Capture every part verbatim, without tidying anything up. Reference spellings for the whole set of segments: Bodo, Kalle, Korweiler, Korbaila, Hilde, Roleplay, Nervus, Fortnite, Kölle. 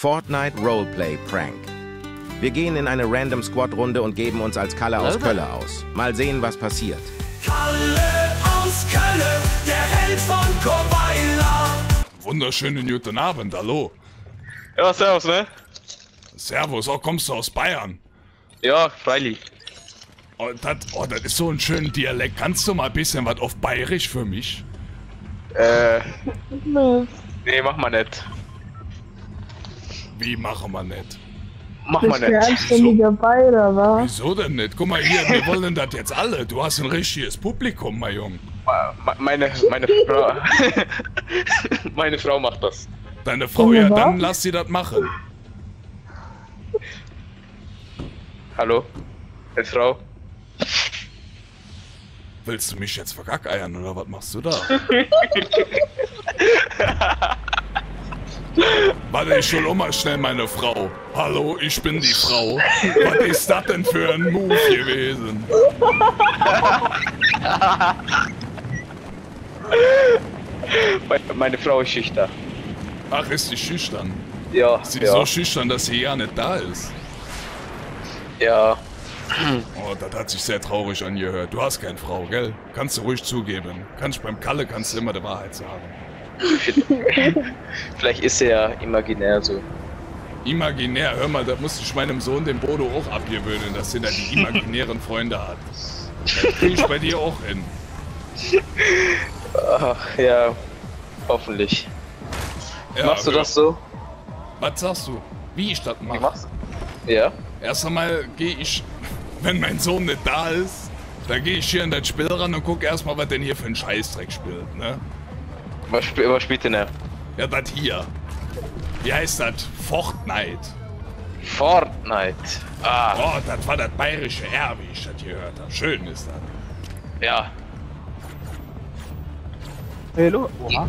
Fortnite Roleplay Prank. Wir gehen in eine Random Squad Runde und geben uns als Kalle aus Kölle aus. Mal sehen, was passiert. Kalle aus Kölle, der Held von Korbaila. Wunderschönen guten Abend, hallo. Ja, servus, ne? Servus, auch kommst du aus Bayern? Ja, freilich. Oh, das oh, ist so ein schöner Dialekt. Kannst du mal ein bisschen was auf Bayerisch für mich? Äh. Nee, mach mal nicht. Wie machen wir nicht? Mach mal nicht. Wieso? Bayer, wa? Wieso denn nicht? Guck mal hier, wir wollen das jetzt alle. Du hast ein richtiges Publikum, mein Junge. Meine, meine Frau. Meine Frau macht das. Deine Frau, ja, dann lass sie das machen. Hallo? Hey, Frau? Willst du mich jetzt verkackeiern oder was machst du da? Warte, ich hol auch mal schnell meine Frau. Hallo, ich bin die Frau. Was ist das denn für ein Move gewesen? Meine Frau ist schüchtern. Ach, ist sie schüchtern? Ja. Sie ist ja so schüchtern, dass sie ja nicht da ist. Ja. Oh, das hat sich sehr traurig angehört. Du hast keine Frau, gell? Kannst du ruhig zugeben. Kannst beim Kalle kannst du immer die Wahrheit sagen. Vielleicht ist er ja imaginär so. Imaginär? Hör mal, da musste ich meinem Sohn, dem Bodo, auch abgewöhnen, dass er da die imaginären Freunde hat. Das krieg ich bei dir auch hin. Ach ja, hoffentlich. Ja, machst du ja. das so? Was sagst du? Wie ich das mache? Machst du? Ja. Erst einmal gehe ich, wenn mein Sohn nicht da ist, dann gehe ich hier in das Spiel ran und guck erstmal, was denn hier für ein Scheißdreck spielt, ne? Was, sp was spielt denn er? Ja, das hier. Wie heißt das? Fortnite. Fortnite. Ah. Oh, das war das bayerische R, wie ich das gehört habe. Schön ist das. Ja. Hallo? Oha.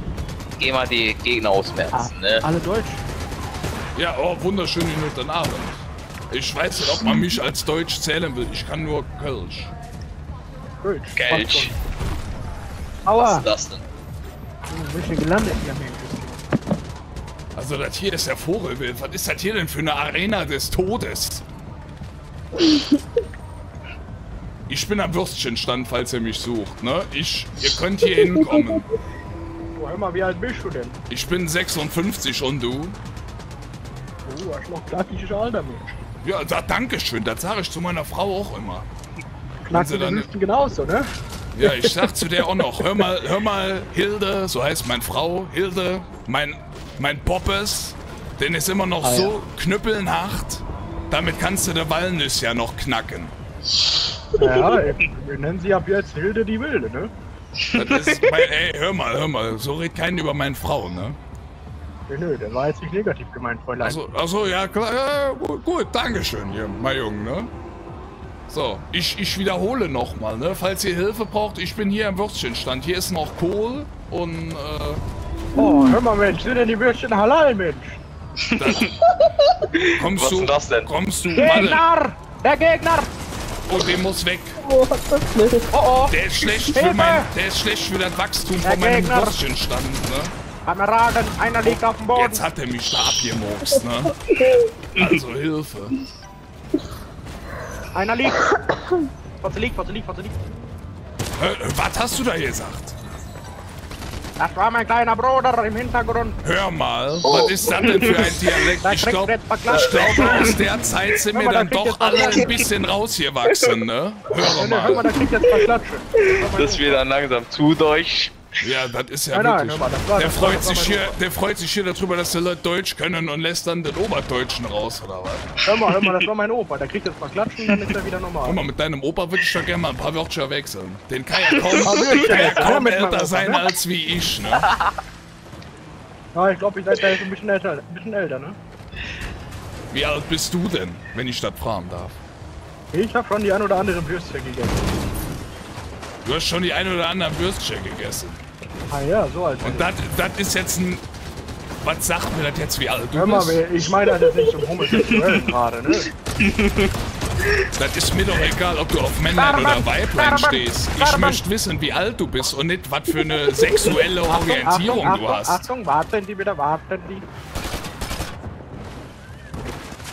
Geh mal die Gegner ausmerzen, ah, ne? Alle deutsch. Ja, oh, wunderschön guten Abend. Ich weiß nicht, ob man mich als Deutsch zählen will. Ich kann nur Kölsch. Kölsch. Kölsch. Aua. Was ist das denn? Ich bin schon gelandet hier am Ende. Also das hier ist der Vogelwild. Was ist das hier denn für eine Arena des Todes? Ich bin am Würstchenstand, falls ihr mich sucht, ne? Ich, ihr könnt hier hinkommen. Du, hör mal, wie alt bist du denn? Ich bin sechsundfünfzig und du? Oh, ich mach klassisches Alter, Mensch. Ja, da, danke schön, das sage ich zu meiner Frau auch immer. Knackst du den Hüften genauso, ne? Ja, ich sag zu der auch noch, hör mal, hör mal, Hilde, so heißt meine Frau, Hilde, mein, mein Poppes, den ist immer noch ah, so ja. knüppelnhart, damit kannst du der Walnuss ja noch knacken. Ja, wir nennen sie ab jetzt Hilde die Wilde, ne? Das ist, mein, ey, hör mal, hör mal, so redet keiner über meine Frau, ne? Nö, der war jetzt nicht negativ gemeint, Fräulein. Achso, achso, ja klar, ja, gut, gut, dankeschön hier, mein Junge, ne? So, ich, ich wiederhole nochmal, ne? Falls ihr Hilfe braucht, ich bin hier im Würstchenstand. Hier ist noch Kohl und, äh... Oh, hör mal, Mensch, sind denn die Würstchen halal, Mensch? Das, kommst was du, ist das denn? Kommst du, Gegner! Der Gegner! Oh, der muss weg. Oh, was ist oh, oh. Der ist schlecht für mein, der ist schlecht für das Wachstum der von meinem Gegner. Würstchenstand, ne? Kameraden, einer liegt auf dem Boden. Jetzt hat er mich da abgemurkst, ne? Also Hilfe. Einer liegt. Was liegt, was liegt, was liegt. Äh, was hast du da gesagt? Das war mein kleiner Bruder im Hintergrund. Hör mal, oh. was ist das denn für ein Dialekt? Ich glaube, glaub, aus der Zeit sind wir dann doch alle ein bisschen rausgewachsen, ne? Hör mal. Hör mal, da kriegt jetzt dass wir dann langsam zu deutsch. Ja, das ist ja nein, wirklich. Nein, mal, der, freut sich hier, der freut sich hier darüber, dass die Leute Deutsch können und lässt dann den Oberdeutschen raus, oder was? Hör mal, hör mal, das war mein Opa. Der kriegt jetzt mal klatschen, dann ist er wieder normal. Guck mal, mit deinem Opa würde ich doch gerne mal ein paar Wörter wechseln. Den kann ja kaum, kann ja kaum älter sein als wie ich, ne? Ja, ich glaube, ich seid da jetzt ein bisschen älter, ein bisschen älter, ne? Wie alt bist du denn, wenn ich das fragen darf? Ich hab schon die ein oder andere Würstchen gegessen. Du hast schon die ein oder andere Würstchen gegessen. Ah ja, so alt. Und das ist jetzt ein... Was sagt mir das jetzt, wie alt du hör mal, bist? Ich meine das nicht um homosexuellen gerade, ne? Das ist mir doch egal, ob du auf Männer oder Weiblein stehst. Ich möchte wissen, wie alt du bist und nicht, was für eine sexuelle Orientierung Achtung, Achtung, Achtung, du hast. Achtung, warten die wieder, warten die.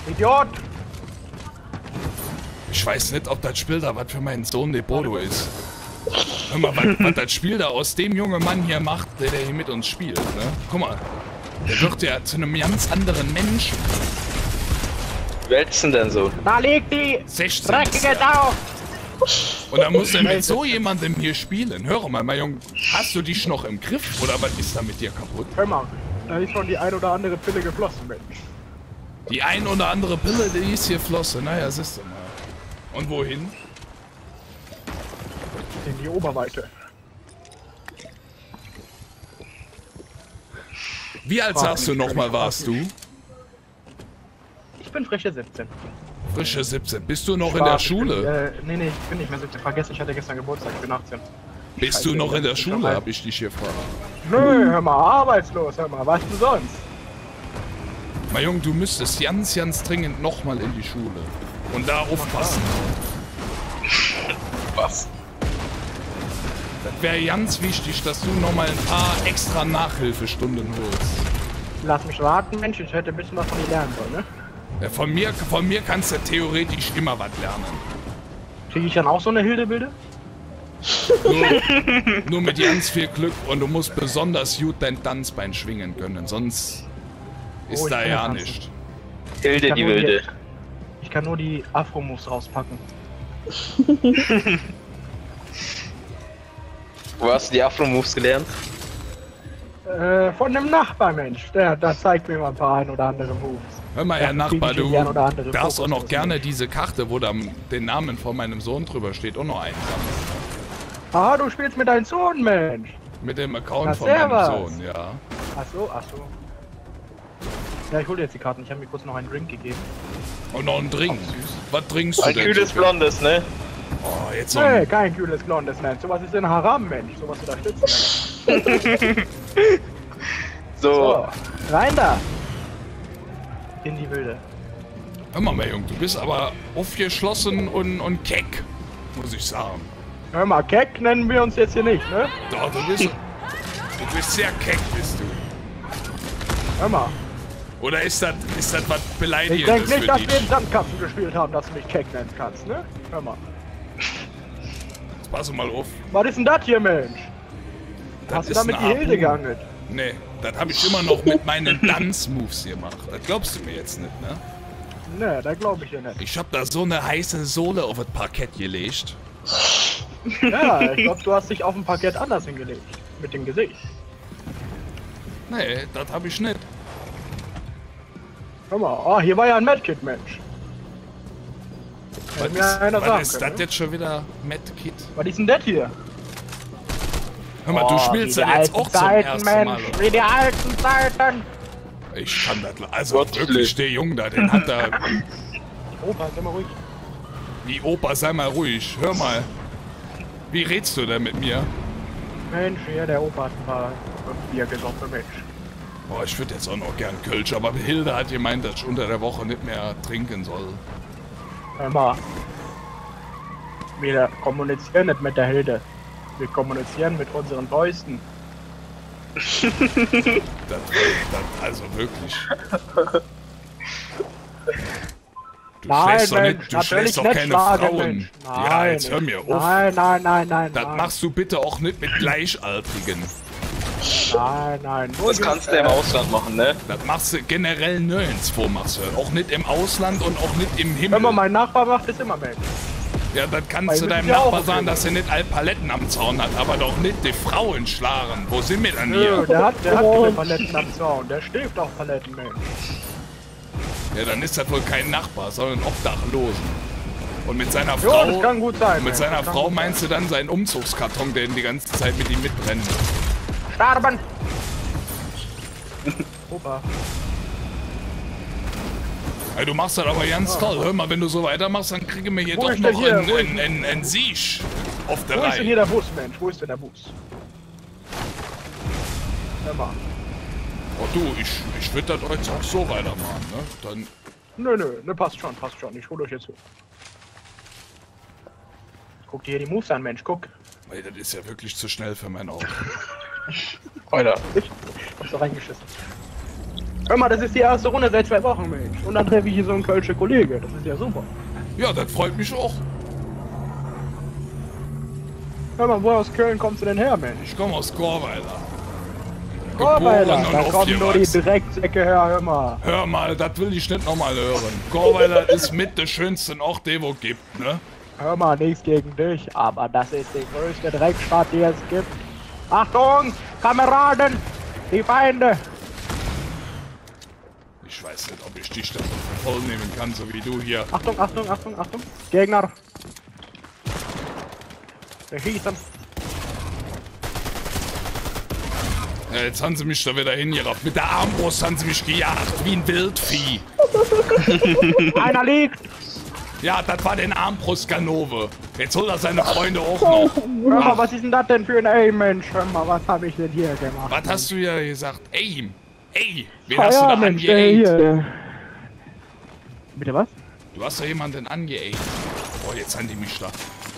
Idiot! Ich weiß nicht, ob das Spiel da was für meinen Sohn, der Bodo ist. Hör mal, was das Spiel da aus dem jungen Mann hier macht, der, der hier mit uns spielt, ne? Guck mal. Der wird ja zu einem ganz anderen Menschen. Welchen denn so? Da liegt die dreckige Sau! Und dann muss er mit so jemandem hier spielen. Hör mal, mein Junge, hast du dich noch im Griff? Oder was ist da mit dir kaputt? Hör mal, da ist schon die ein oder andere Pille geflossen, Mensch. Die ein oder andere Pille, die ist hier flossen. Naja, siehst du mal. Und wohin? In die Oberweite. Wie alt sagst du nochmal warst du? Ich bin frische siebzehn. Frische siebzehn. Bist du noch Schwarz, in der Schule? Bin, äh, nee, nee, ich bin nicht mehr siebzehn. Vergessen, ich hatte gestern Geburtstag, ich bin achtzehn. Bist du noch in der Schule, hab ich dich hier gefragt. Nö, hör mal, arbeitslos, hör mal, was denn sonst? Mein Junge, du müsstest ganz, ganz dringend nochmal in die Schule. Und da aufpassen. Was? Das wäre ganz wichtig, dass du nochmal ein paar extra Nachhilfestunden holst. Lass mich warten, Mensch, ich hätte ein bisschen was von dir lernen sollen, ne? Ja, von mir, von mir kannst du theoretisch immer was lernen. Krieg ich dann auch so eine Hildebilde? Nur, nur mit ganz viel Glück und du musst besonders gut dein Tanzbein schwingen können, sonst ist oh, da ja nicht. Hilde die Wilde. Die, ich kann nur die Afro-Moves rauspacken. Wo hast du die Afro-Moves gelernt? Äh, von einem Nachbarmensch. Der, der zeigt mir mal ein paar ein oder andere Moves. Hör mal, ja, Herr Nachbar, du darfst auch noch gerne diese Karte, wo da den Namen von meinem Sohn drüber steht, auch noch einsammeln. Ah, du spielst mit deinem Sohn, Mensch! Mit dem Account Na, von servus. meinem Sohn, ja. Ach so, ach so. Ja, ich hol dir jetzt die Karten. Ich habe mir kurz noch einen Drink gegeben. Und oh, noch einen Drink? Ach, süß. Was trinkst ein du denn? Ein kühles Blondes, ne? Oh, jetzt noch. Nee, kein kühles Blondes, Mensch. Sowas ist ein Haram, Mensch. Sowas unterstützen. so. so. Rein da! In die Wilde. Hör mal, mein Junge, du bist aber aufgeschlossen und, und keck, muss ich sagen. Hör mal, keck nennen wir uns jetzt hier nicht, ne? Doch, du bist, du bist sehr keck, bist du. Hör mal. Oder ist das ist das was Beleidigendes? Ich denke nicht, dass dich? wir den Sandkasten gespielt haben, dass du mich keck nennen kannst, ne? Hör mal. Jetzt pass mal auf. Was ist denn das hier, Mensch? Das Hast du damit die Hilde geangelt? Nee, das habe ich immer noch mit meinen Dance-Moves gemacht. Das glaubst du mir jetzt nicht, ne? Nee, das glaube ich ja nicht. Ich habe da so eine heiße Sohle auf das Parkett gelegt. Ja, ich glaube, du hast dich auf dem Parkett anders hingelegt. Mit dem Gesicht. Nee, das habe ich nicht. Guck mal, oh, hier war ja ein Medkit, Mensch. Was ist, ist das jetzt schon wieder Medkit? Was ist denn das hier? Hör mal, oh, du spielst ja jetzt auch zum ersten Mal. Wie die alten Zeiten! Ich kann das... Also Gott wirklich, der Junge da, den hat da... Opa, sei mal ruhig. Wie Opa, sei mal ruhig. Hör mal. Wie redst du denn mit mir? Mensch, ja, der Opa hat ein paar Bier gesoffen, Mensch. Boah, ich würde jetzt auch noch gern Kölsch, aber Hilde hat gemeint, dass ich unter der Woche nicht mehr trinken soll. Hör mal. Wir kommunizieren nicht mit der Hilde. Wir kommunizieren mit unseren Fäusten. das, das, also wirklich. Du nein, schlägst Mensch, doch, nicht, du schlägst doch keine schlagen, Frauen. Nein, ja, jetzt hör mir auf. Nein, nein, nein, nein. Das nein. machst du bitte auch nicht mit Gleichaltrigen. Nein, nein. Das kannst du im Ausland machen, ne? Das machst du generell nirgendwo, machst du. Auch nicht im Ausland und auch nicht im Himmel. Wenn man mein Nachbar macht, ist immer Mensch. Ja, das kannst du deinem Nachbar sagen, dass er nicht all Paletten am Zaun hat, aber doch nicht die Frauen schlagen. Wo sind wir denn hier? Nö, der hat, der hat keine Paletten am Zaun, der schläft auf Paletten, Mensch. Ja, dann ist das wohl kein Nachbar, sondern ein Obdachlosen. Und mit seiner Frau... Jo, das kann gut sein, Mit seiner Frau meinst du dann seinen Umzugskarton, der ihn die ganze Zeit mit ihm mitbrennt. Starben! Opa. Ey, du machst das aber ganz toll. Hör mal, wenn du so weitermachst, dann kriegen wir hier doch noch einen Sieg auf der Reihe. Wo ist denn hier der Bus, Mensch? Wo ist denn der Bus? Hör mal. Oh du, ich, ich würde das jetzt auch so weitermachen, ne? Dann... Nö, nö, ne, passt schon, passt schon. Ich hol euch jetzt hoch. Guck dir hier die Moves an, Mensch, guck. Ey, das ist ja wirklich zu schnell für mein Auge. Alter. Ich hab so reingeschissen. Hör mal, das ist die erste Runde seit zwei Wochen, Mensch. Und dann treffe ich hier so einen kölsche Kollege. Das ist ja super. Ja, das freut mich auch. Hör mal, wo aus Köln kommst du denn her, Mensch? Ich komme aus Korweiler. Korweiler, da kommt nur die Drecksäcke her, hör mal. Hör mal, das will ich nicht nochmal hören. Korweiler ist mit der schönsten Ort, die wo gibt, ne? Hör mal, nichts gegen dich, aber das ist die größte Dreckstadt, die es gibt. Achtung, Kameraden, die Feinde. Ich weiß nicht, ob ich die Stadt voll nehmen kann, so wie du hier. Achtung, Achtung, Achtung, Achtung. Gegner. Wir schießen. Ja, jetzt haben sie mich da wieder hingerafft. Mit der Armbrust haben sie mich gejagt, wie ein Wildvieh. Einer liegt. Ja, das war den Armbrustkanove. Jetzt holt er seine Freunde auch noch. Hör mal, was ist denn das denn für ein Aim, Mensch? Hör mal, was habe ich denn hier gemacht? Was hast du ja gesagt? Aim. Ey, wen ah, hast ja, du da angeaimt? Bitte was? Du hast ja jemanden angeaimt. Boah, jetzt haben die mich da.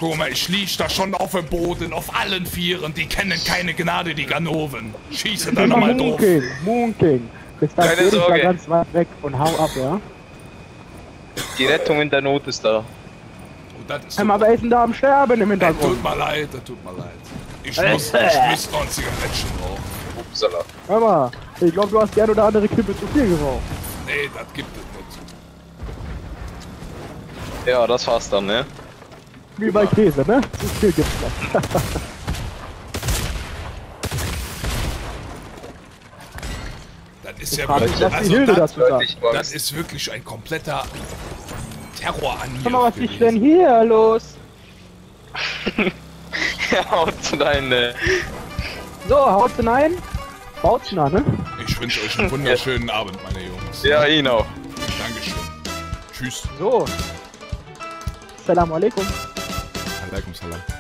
Guck mal, ich lieg da schon auf dem Boden, auf allen Vieren. Die kennen keine Gnade, die Ganoven. Schieße da nochmal doof. Moon King, Moon King. Bis dann geh ich da ganz weit weg und hau ab, ja? Die Rettung in der Not ist da. Und das ist aber wer ist denn da am Sterben im Hintergrund? Das tut mir leid, das tut mir leid. Ich muss, ich muss noch ein Zigarettchen drauf. Upsala. Hör mal, ich glaube, du hast die ein oder andere Kippe zu viel geraucht. Nee, das gibt es nicht. Ja, das war's dann, ne? Wie ja. Bei Käse, ne? Zu viel gibt's dann. Das ist ich ja wirklich, also die Hilde das, das ist wirklich ein kompletter Terror an hier. Schau mal, was gewesen. Ist denn hier los? Ja, haut rein, ne? So, haut hinein. Baut's nach, ne? Ich wünsche euch einen wunderschönen Abend, meine Jungs. Ja, genau. Dankeschön. Tschüss. So. Salam alaikum. Alaikum salam.